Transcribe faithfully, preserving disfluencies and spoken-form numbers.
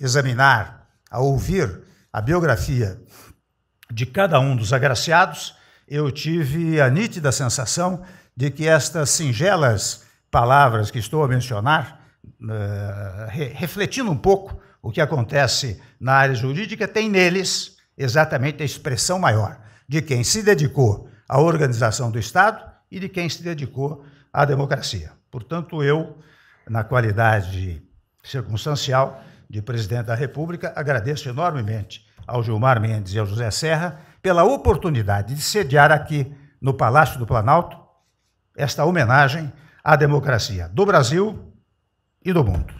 examinar, a ouvir a biografia de cada um dos agraciados, eu tive a nítida sensação de que estas singelas palavras que estou a mencionar, uh, re refletindo um pouco o que acontece na área jurídica, tem neles exatamente a expressão maior de quem se dedicou à organização do Estado e de quem se dedicou à democracia. Portanto, eu, na qualidade circunstancial de presidente da República, agradeço enormemente ao Gilmar Mendes e ao José Serra pela oportunidade de sediar aqui no Palácio do Planalto esta homenagem à democracia do Brasil e do mundo.